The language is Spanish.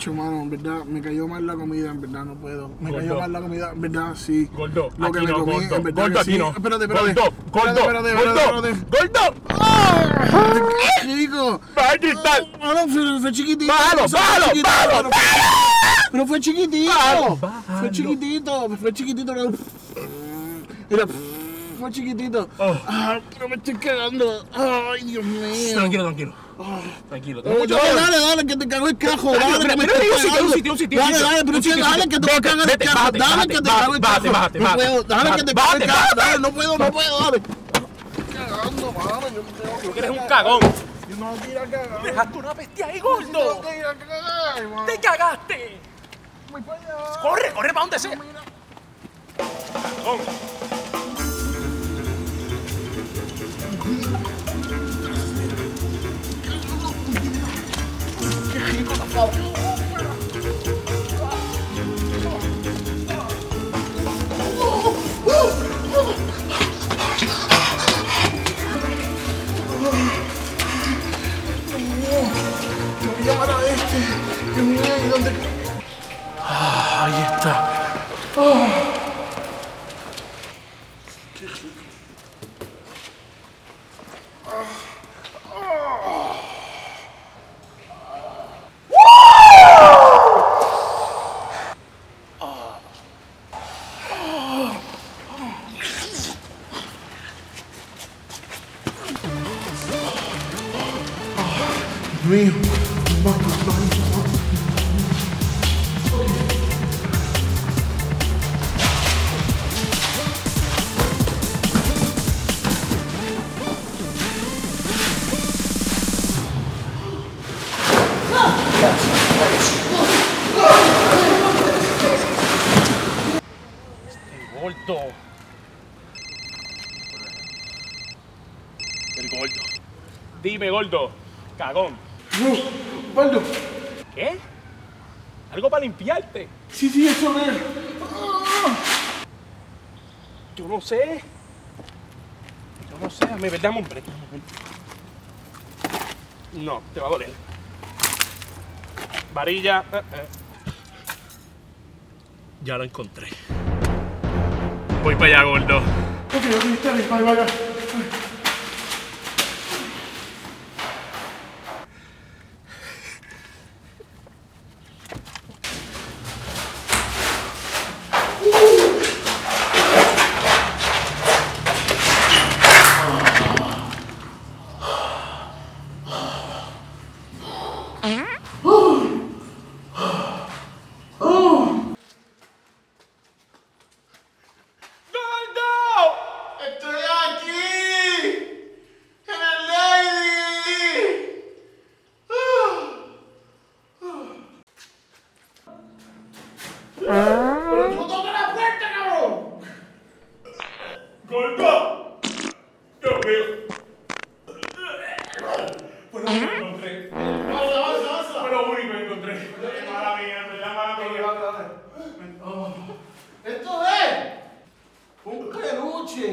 Hacho, mano, en verdad, me cayó mal la comida, en verdad, no puedo. Me cayó mal la comida, en verdad, sí. Gordo, lo que me comí, en verdad, Gordo, sí. Espérate, espérate. Gordo. ¡Ay, chico! ¡Bájalo! ¡Fue chiquitito! ¡Bájalo! ¡Pero fue chiquitito! ¡Fue chiquitito! ¡Fue chiquitito! Mira, fue chiquitito. ¡Ah, pero me estoy cagando! ¡Ay, Dios mío! Tranquilo. Tranquilo, dale, que te cago el cajo. Dale, que te cago el cajo. Dale, que te cago el cajo. Dale, que te cago el cajo. Dale, no puedo, dale. Cagando, mano. Yo eres un cagón. No quiero cagar. Dejaste una bestia ahí, gordo. Te cagaste. Corre para donde sea. Cagón. Ahí está. Qué rico. Mío, Gordo. Dime, gordo. Cagón. No, Osvaldo. ¿Qué? ¿Algo para limpiarte? Sí, eso es. Yo no sé. Me verdad, hombre. No, te va a doler. Varilla. Ya la encontré. Voy para allá, gordo. Ok, está bien, vaya. Esto es un peluche.